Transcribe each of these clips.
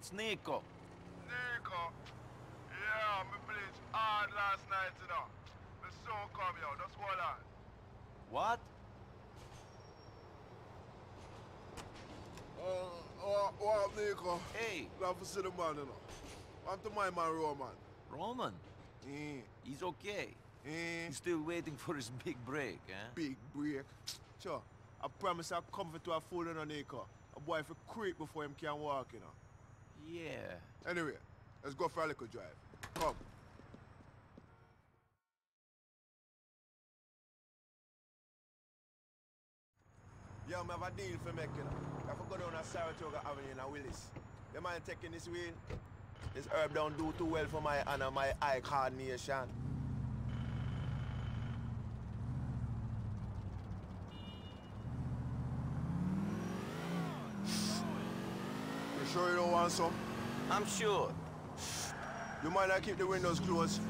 It's Niko. Niko? Yeah, me played hard last night, you know. Me soon come here, just hold on. What? What up, Niko? Hey. Love to see the man, you know. What to my man, Roman? Roman? Yeah. He's okay. Yeah. He's still waiting for his big break, eh? Big break? Sure. I promise I'll comfort to a fool, you know, Niko. A boy for creep before him can walk, you know. Yeah. Anyway, let's go for a little drive. Come. Yo, I have a deal for making. You know. I have to go down to Saratoga Avenue in Willis. The man taking this wheel, this herb don't do too well for my honor, my eye coordination. Sure you don't want some? I'm sure. You might not keep the windows closed.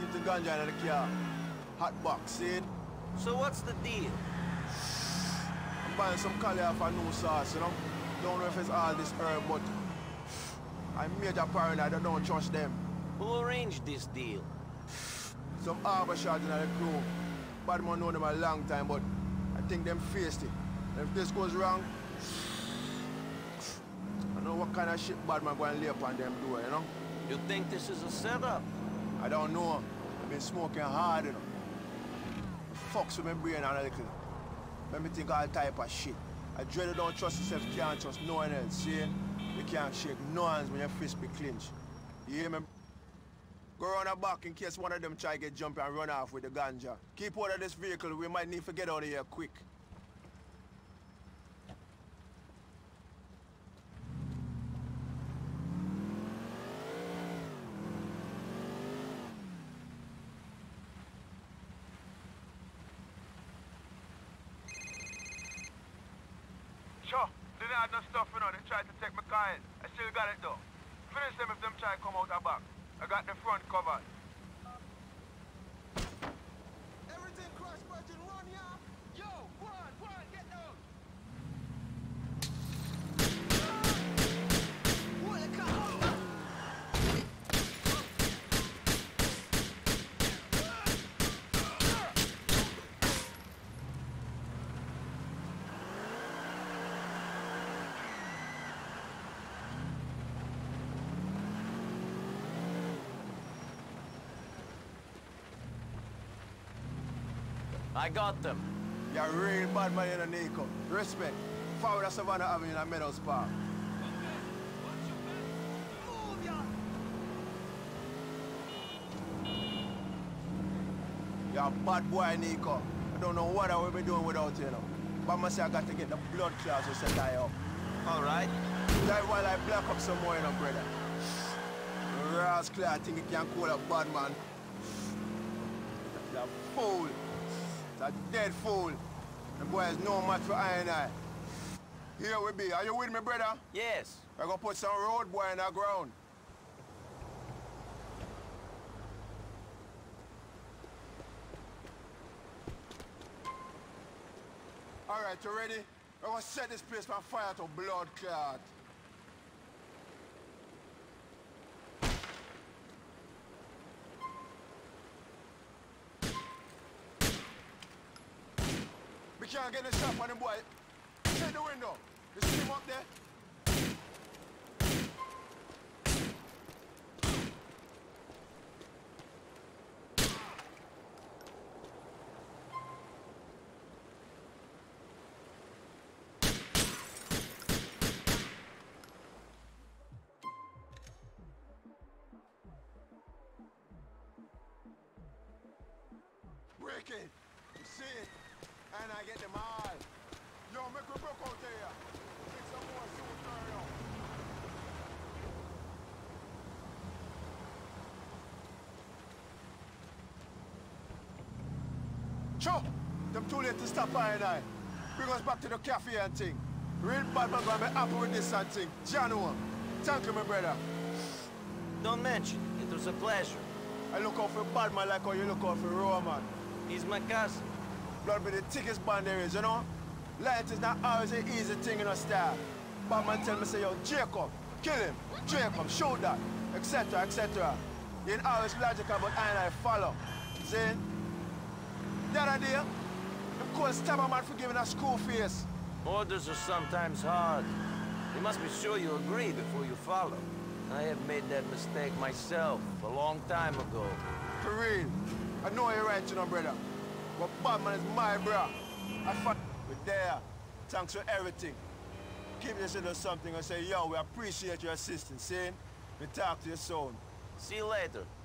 Keep the ganja in the car. Hot box, see it? So what's the deal? I'm buying some caviar for new sauce, you know? Don't know if it's all this herb, but I'm major paranoid, I don't trust them. Who arranged this deal? Some arbor shot in the crew. Bad man known them a long time, but I think them faced it. And if this goes wrong, what kind of shit bad man going to lay upon them door, you know? You think this is a setup? I don't know. I've been smoking hard, you know. It fucks with my brain analytically. Let me think all type of shit. I dread you don't trust yourself, can't trust no one else, see? You can't shake no hands when your fist be clenched. You hear me? Go round the back in case one of them try to get jumped and run off with the ganja. Keep out of this vehicle, we might need to get out of here quick. They didn't have no stuff, you know, they tried to take my car in. I still got it, though. Finish them if them try to come out the back. I got the front covered. Everything crash, budget, run, yeah? Yo, run, get down! What the car? I got them. You're a real bad man in Niko. Respect. Forward to Savannah Avenue in Meadows Park. Move ya! You're a bad boy, Niko. I don't know what I will be doing without you, now. But I say I got to get the blood clots to set I up. Alright. That while I black up some more, you know, brother. Rascal, I think you can call a bad man. You're a fool. That's a dead fool. The boy is no match for I and I. Here we be. Are you with me, brother? Yes. We're gonna put some road boy in the ground. Alright, you ready? We're gonna set this place on fire to blood clot. We can't get this shot on the boy. Check the window. You see him up there? Break it. You see it? And I get them all. Yo, make a book out there. Make some more soon, turn up. Cho! Them too late to stop I and I. Bring us back to the cafe and thing. Real bad man gonna be happy with this and thing. January. Thank you, my brother. Don't mention. It was a pleasure. I look out for bad man like how you look out for Roman. He's my cousin. Blood be the thickest band there is, you know? Light is not always an easy thing in a style. Bad man tell me, say, yo, Jacob, kill him, Jacob, show that, etc., etc. It always logical, but I follow. See? That idea? Of course, stab a man for giving a school face. Orders are sometimes hard. You must be sure you agree before you follow. I have made that mistake myself a long time ago. For real. I know you're right, you know, brother. But Batman is my bro. I fuck with there. Thanks for everything. Give this little something and say, yo, we appreciate your assistance, see? We talk to you soon. See you later.